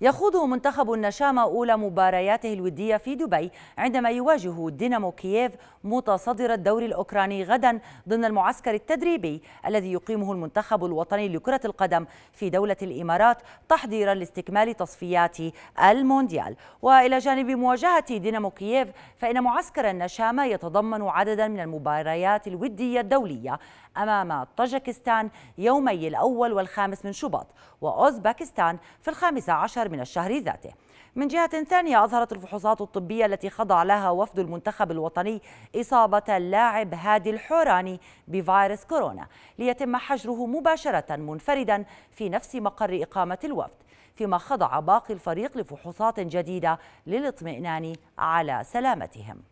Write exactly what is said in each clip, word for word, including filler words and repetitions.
يخوض منتخب النشامى أولى مبارياته الودية في دبي عندما يواجه دينامو كييف متصدر الدوري الأوكراني غدا ضمن المعسكر التدريبي الذي يقيمه المنتخب الوطني لكرة القدم في دولة الإمارات تحضيرا لاستكمال تصفيات المونديال. وإلى جانب مواجهة دينامو كييف فإن معسكر النشامى يتضمن عددا من المباريات الودية الدولية أمام طاجكستان يومي الأول والخامس من شباط وأوزبكستان في الخامس عشر من الشهر ذاته. من جهة ثانية أظهرت الفحوصات الطبية التي خضع لها وفد المنتخب الوطني إصابة اللاعب هادي الحوراني بفيروس كورونا ليتم حجره مباشرة منفردا في نفس مقر إقامة الوفد، فيما خضع باقي الفريق لفحوصات جديدة للاطمئنان على سلامتهم.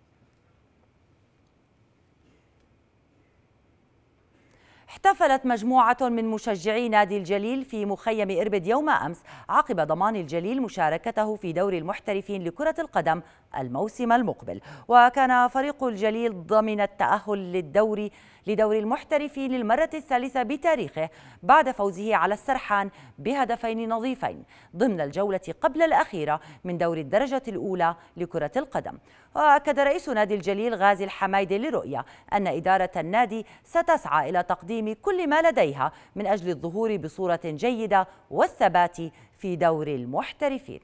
احتفلت مجموعة من مشجعي نادي الجليل في مخيم إربد يوم أمس عقب ضمان الجليل مشاركته في دوري المحترفين لكرة القدم الموسم المقبل، وكان فريق الجليل ضمن التأهل للدوري لدوري المحترفين للمرة الثالثة بتاريخه بعد فوزه على السرحان بهدفين نظيفين ضمن الجولة قبل الأخيرة من دوري الدرجة الأولى لكرة القدم. وأكد رئيس نادي الجليل غازي الحمايد لرؤيا أن إدارة النادي ستسعى إلى تقديم كل ما لديها من أجل الظهور بصورة جيدة والثبات في دوري المحترفين.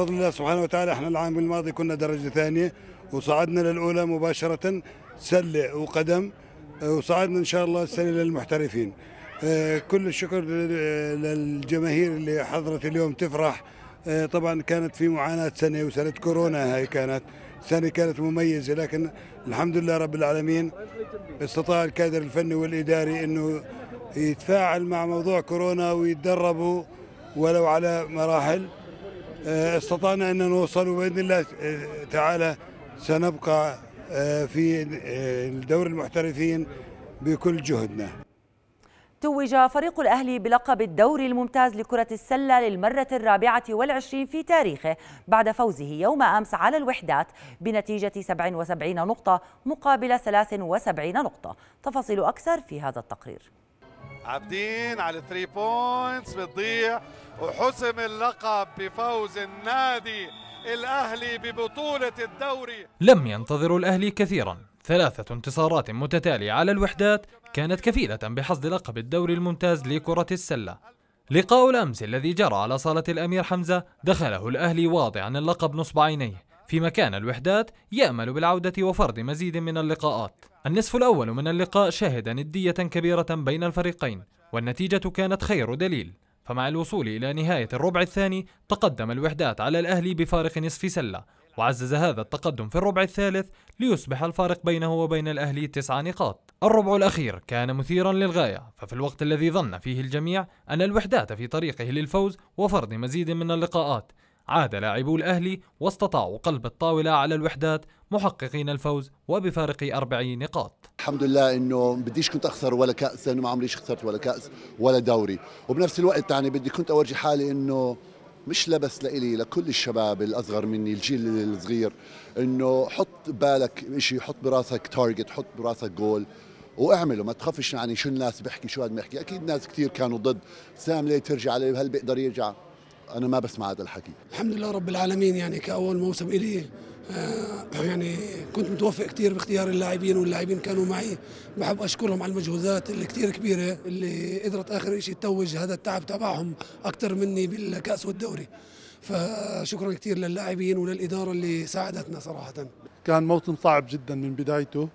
بفضل الله سبحانه وتعالى احنا العام الماضي كنا درجة ثانية وصعدنا للأولى مباشرة سلة وقدم، وصعدنا إن شاء الله السنة للمحترفين. كل الشكر للجماهير اللي حضرت اليوم تفرح. طبعا كانت في معاناة سنة، وسنة كورونا هاي كانت سنة كانت مميزة، لكن الحمد لله رب العالمين استطاع الكادر الفني والإداري أنه يتفاعل مع موضوع كورونا ويتدربوا ولو على مراحل. استطعنا أن نوصل، وبإذن الله تعالى سنبقى في دوري المحترفين بكل جهدنا. توج فريق الأهلي بلقب الدوري الممتاز لكرة السلة للمرة الرابعة والعشرين في تاريخه بعد فوزه يوم أمس على الوحدات بنتيجة سبع وسبعين نقطة مقابل ثلاث وسبعين نقطة. تفاصيل أكثر في هذا التقرير. عابدين على ثري بوينتس بتضيع، وحسم اللقب بفوز النادي الأهلي ببطولة الدوري. لم ينتظر الأهلي كثيرا، ثلاثة انتصارات متتالية على الوحدات كانت كفيلة بحصد لقب الدوري الممتاز لكرة السلة. لقاء الأمس الذي جرى على صالة الأمير حمزة دخله الأهلي واضعا اللقب نصب عينيه، فيما كان الوحدات يأمل بالعودة وفرض مزيد من اللقاءات. النصف الأول من اللقاء شهد ندية كبيرة بين الفريقين والنتيجة كانت خير دليل، فمع الوصول إلى نهاية الربع الثاني تقدم الوحدات على الأهلي بفارق نصف سلة، وعزز هذا التقدم في الربع الثالث ليصبح الفارق بينه وبين الأهلي تسع نقاط. الربع الأخير كان مثيرا للغاية، ففي الوقت الذي ظن فيه الجميع أن الوحدات في طريقه للفوز وفرض مزيد من اللقاءات عاد لاعبو الأهلي واستطاعوا قلب الطاولة على الوحدات محققين الفوز وبفارق أربع نقاط. الحمد لله إنه بديش كنت أخسر ولا كأس، لأنه ما عمريش خسرت ولا كأس ولا دوري، وبنفس الوقت يعني بدي كنت أورجي حالي إنه مش لبس لإلي، لكل الشباب الأصغر مني الجيل الصغير، إنه حط بالك إشي، حط براسك تارجت، حط براسك جول واعمله، ما تخافش يعني شو الناس بحكي شو هاد بحكي. أكيد ناس كتير كانوا ضد ساملي ترجع عليه، هل بيقدر يرجع؟ أنا ما بسمع هذا الحكي. الحمد لله رب العالمين، يعني كأول موسم إلي آه يعني كنت متوفق كثير باختيار اللاعبين، واللاعبين كانوا معي، بحب أشكرهم على المجهودات اللي كثير كبيرة اللي قدرت آخر شيء تتوج هذا التعب تبعهم أكثر مني بالكأس والدوري، فشكرا كثير للاعبين وللإدارة اللي ساعدتنا صراحة. كان موسم صعب جدا من بدايته،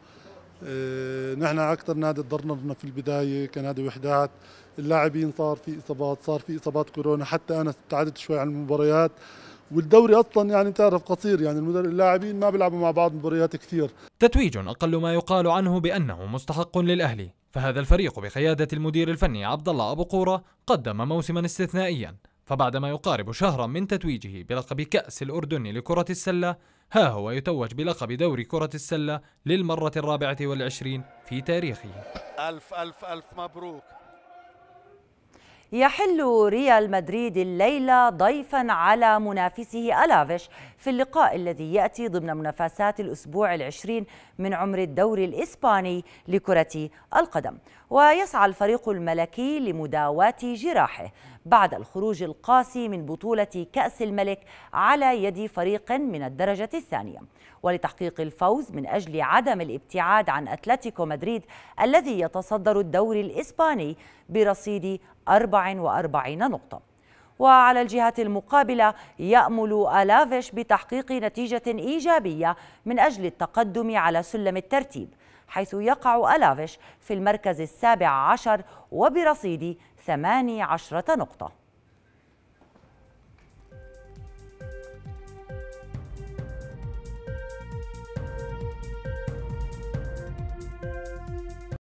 آه نحن أكثر نادي تضررنا في البداية كان نادي وحدات، اللاعبين صار في إصابات، صار في إصابات كورونا، حتى أنا ابتعدت شوي عن المباريات، والدوري أصلا يعني تعرف قصير، يعني اللاعبين ما بيلعبوا مع بعض مباريات كثير. تتويج أقل ما يقال عنه بأنه مستحق للأهلي، فهذا الفريق بقيادة المدير الفني عبد الله ابو قوره قدم موسما استثنائيا، فبعد ما يقارب شهرا من تتويجه بلقب كأس الأردن لكرة السلة ها هو يتوج بلقب دوري كرة السلة للمرة الرابعة والعشرين في تاريخه. ألف ألف ألف مبروك. يحل ريال مدريد الليلة ضيفا على منافسه ألافيش في اللقاء الذي يأتي ضمن منافسات الأسبوع العشرين من عمر الدوري الإسباني لكرة القدم. ويسعى الفريق الملكي لمداواة جراحه بعد الخروج القاسي من بطولة كأس الملك على يد فريق من الدرجة الثانية، ولتحقيق الفوز من أجل عدم الابتعاد عن أتلتيكو مدريد الذي يتصدر الدوري الإسباني برصيد أربع وأربعين نقطة. وعلى الجهة المقابلة يأمل ألافيش بتحقيق نتيجة إيجابية من أجل التقدم على سلم الترتيب، حيث يقع ألافيش في المركز السابع عشر وبرصيد ثماني عشرة نقطة.